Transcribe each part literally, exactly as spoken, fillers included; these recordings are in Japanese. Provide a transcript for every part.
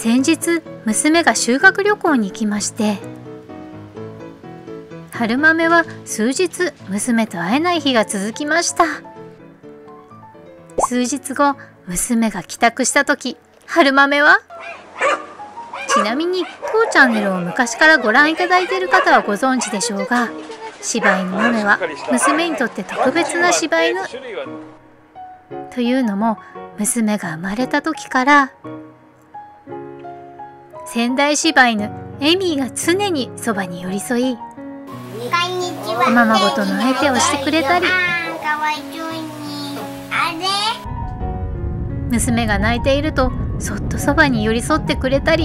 先日娘が修学旅行に行きまして、春豆は数日娘と会えない日が続きました。数日後、娘が帰宅した時、春豆はちなみに当チャンネルを昔からご覧いただいている方はご存知でしょうが、柴犬豆は娘にとって特別な柴犬。というのも、娘が生まれた時から仙台柴犬エミーが常にそばに寄り添い、おままごとの相手をしてくれたり、娘が泣いているとそっとそばに寄り添ってくれたり、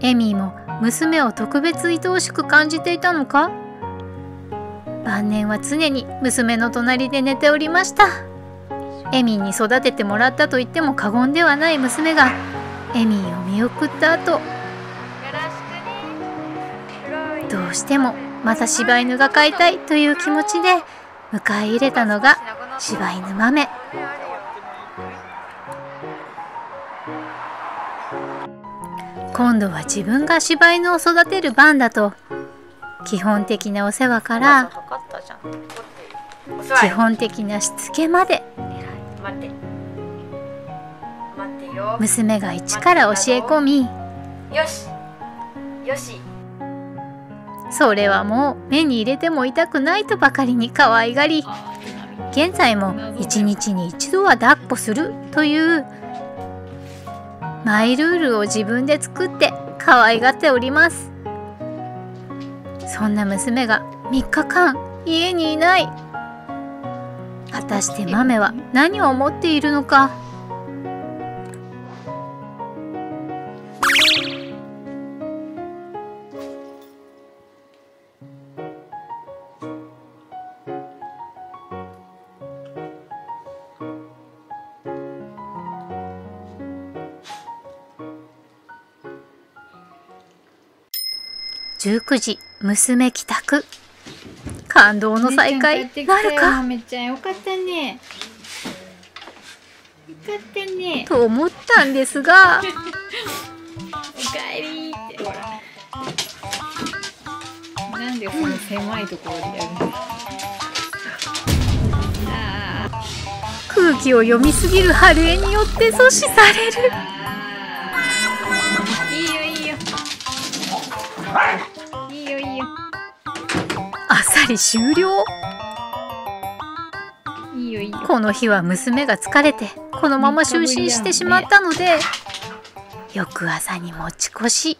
エミーも娘を特別愛おしく感じていたのか、晩年は常に娘の隣で寝ておりました。エミーに育ててもらったと言っても過言ではない娘がエミーを見送った後、どうしてもまた柴犬が飼いたいという気持ちで迎え入れたのが柴犬豆。今度は自分が柴犬を育てる番だと、基本的なお世話から基本的なしつけまで娘が一から教え込み、それはもう目に入れても痛くないとばかりに可愛がり、現在もいちにちにいちどは抱っこするというマイルールを自分で作って可愛がっております。そんな娘がみっかかん家にいない。果たして豆は何を思っているのか。じゅうくじ、娘帰宅。感動の再会なるか。めっちゃよかったね。よかったね。と思ったんですが。おかえりって。なんでこの狭いところでやるの。空気を読みすぎる春江によって阻止される。あっさり終了。いいよいいよ。この日は娘が疲れてこのまま就寝してしまったので、翌朝に持ち越し。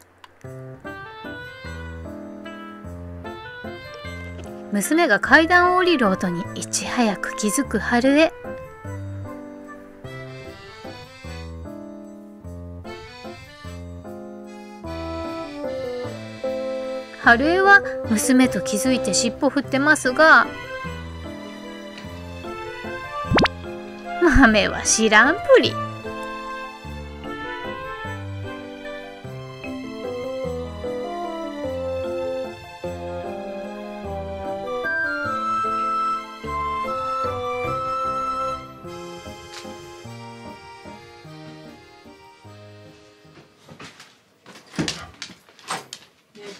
娘が階段を降りる音にいち早く気づく春江。春江は娘と気づいて尻尾振ってますが、豆は知らんぷり。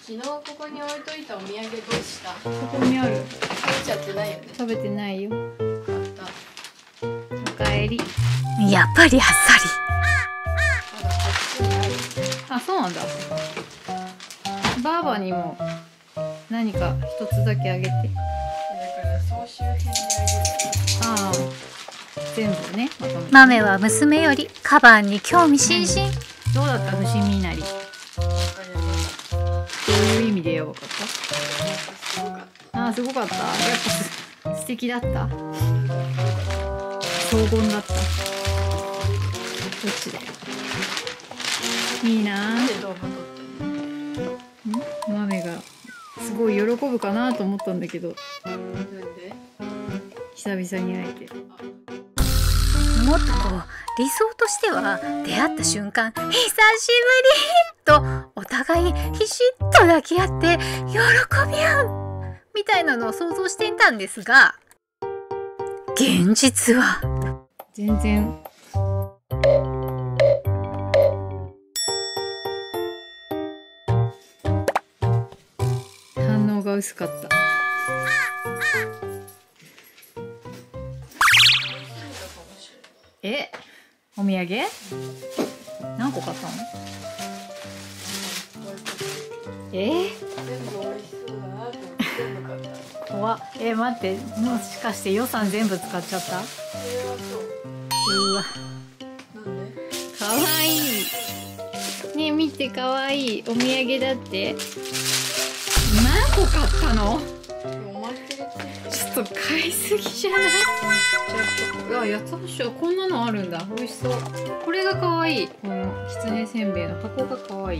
昨日ここに置いといたお土産どうした？ここにある。食べちゃってないよね。食べてないよ。おかえり。やっぱりあっさり。あ、そうなんだ。ばあばにも何か一つだけあげて。だから総集編であげる。ああ、全部ね。豆は娘よりカバンに興味津々。うん、どうだった？伏見稲荷。やばかった。ああ、すごかった。やっぱ素敵だった。荘厳だった。どっちだよ。いいな。豆がすごい喜ぶかなと思ったんだけど。久々に会えて。もっとこう理想としては、出会った瞬間久しぶりとお互いひしっと抱き合って喜び合うみたいなのを想像していたんですが、現実は全然薄かった。え、お土産？何個買ったの？え？怖っ。え、待って、もしかして予算全部使っちゃった？うわ。かわいい。ね、見てかわいい。お土産だって何個買ったの？ちょっと買いすぎじゃない？じゃあ、やつはしょ、こんなのあるんだ。美味しそう。これがかわいい。このきつねせんべいの箱がかわいい。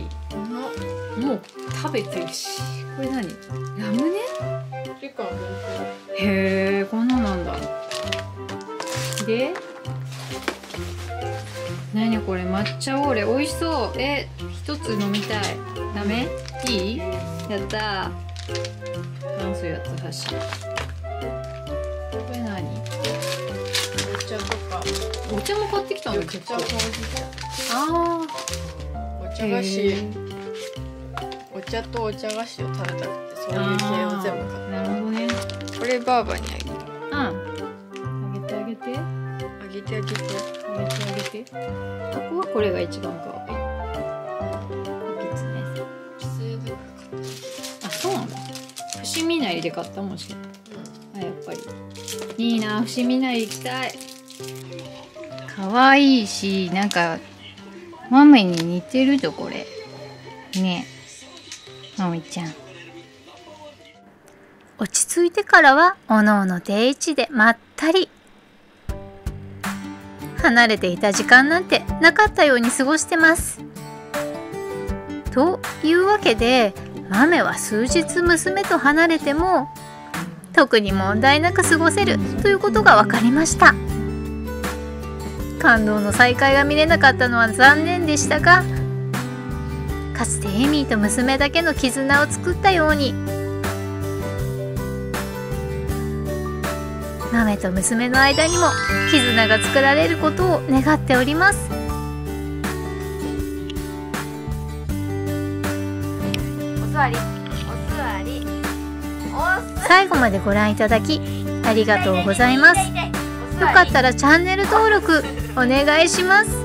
もう食べてるし。これ何？ラムネ？へえ、こんななんだ。で、何これ、抹茶オーレ、美味しそう。え、一つ飲みたい。ダメ？いい？やったー。なんすやつはし。これ何？お茶とか。お茶も買ってきたの？結構。ああ。お茶菓子。お茶とお茶菓子を食べたくて、そういう系を全部買った。なるほどね。こればあばにあげる。うん。あげてあげて。あげてあげて。ここはこれが一番可愛い。あ、そうなんだ。伏見稲荷で買ったもんし、うん、あ、やっぱりいいな。伏見稲荷行きたい。可愛いし、なんか豆に似てるぞこれね。え、豆ちゃん落ち着いてからはおのおの定位置でまったり、離れていた時間なんてなかったように過ごしてます。というわけで、豆は数日娘と離れても特に問題なく過ごせるということが分かりました。感動の再会が見れなかったのは残念でしたが、かつてエミーと娘だけの絆を作ったように、豆と娘の間にも絆が作られることを願っております。お座り、お座り。最後までご覧いただきありがとうございます。よかったらチャンネル登録お願いします。